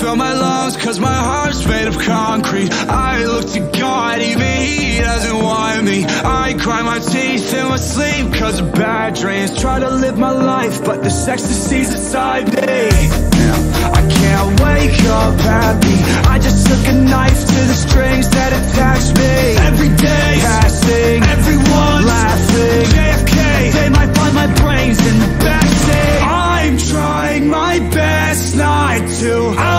fill my lungs, cause my heart's made of concrete. I look to God, even he doesn't want me. I grind my teeth in my sleep, cause of bad dreams. Try to live my life, but this ecstasy's inside me. I can't wake up happy. I just took a knife to the strings that attach me. Every day passing, everyone laughing, JFK. They might find my brains in the backseat. I'm trying my best not to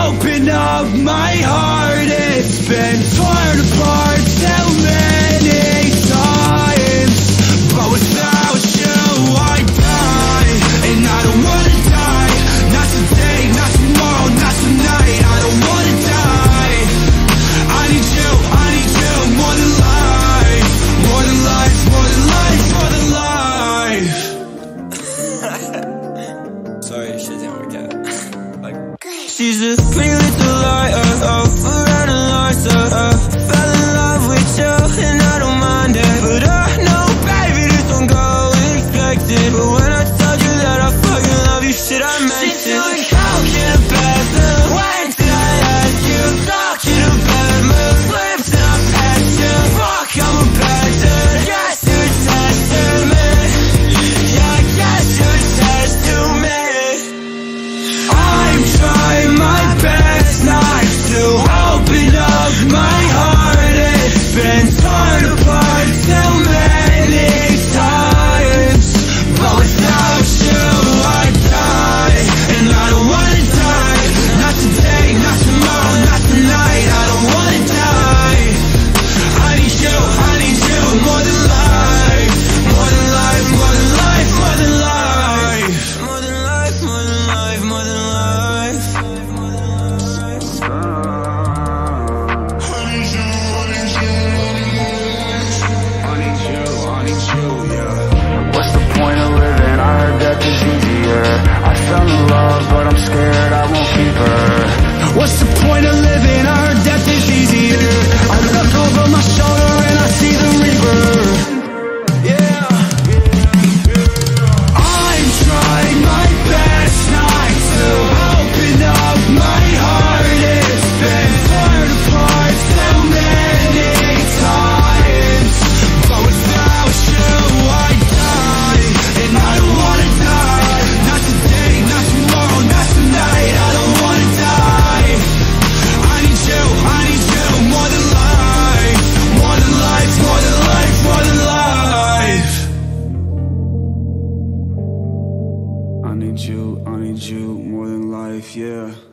open up my heart. It's been torn apart so many times, but without you I die. And I don't wanna die, not today, not tomorrow, not tonight. I don't wanna die. I need you, more than life, more than life, more than life, more than life. Sorry, shit didn't work out. Like, she's a pretty little liar, oh, around a lies, fell in love with you, and I don't mind it. But I know, baby, this don't go unexpected. But when I told you that I fucking love you, shit, I meant it. She's like, how can a bad move? When did I ask you? Talking about move, slipped up past you. Fuck, I'm a bad dude. Guess who's attached to me? Yeah, guess who's attached to me? I'm trying my best not to open up my heart. It's been torn apart so many times, but without you I die. And I don't wanna die, not today, not tomorrow, not tonight. I don't wanna die. I need you more than life, more than life, more than life, more than life, more than life, more than life, more than life. What's the point of living? I heard death is easier. I fell in love, but I'm scared I won't keep her. What's the point of living? I heard death is easier. I look over my shoulder and I see the reaper. I'm trying my best not to open up my heart. It's been torn apart so many times, but without you I die. And I don't wanna die, not today, not tomorrow, not tonight. I don't wanna die. I need you more than life, more than life, more than life, more than life. I need you more than life, yeah.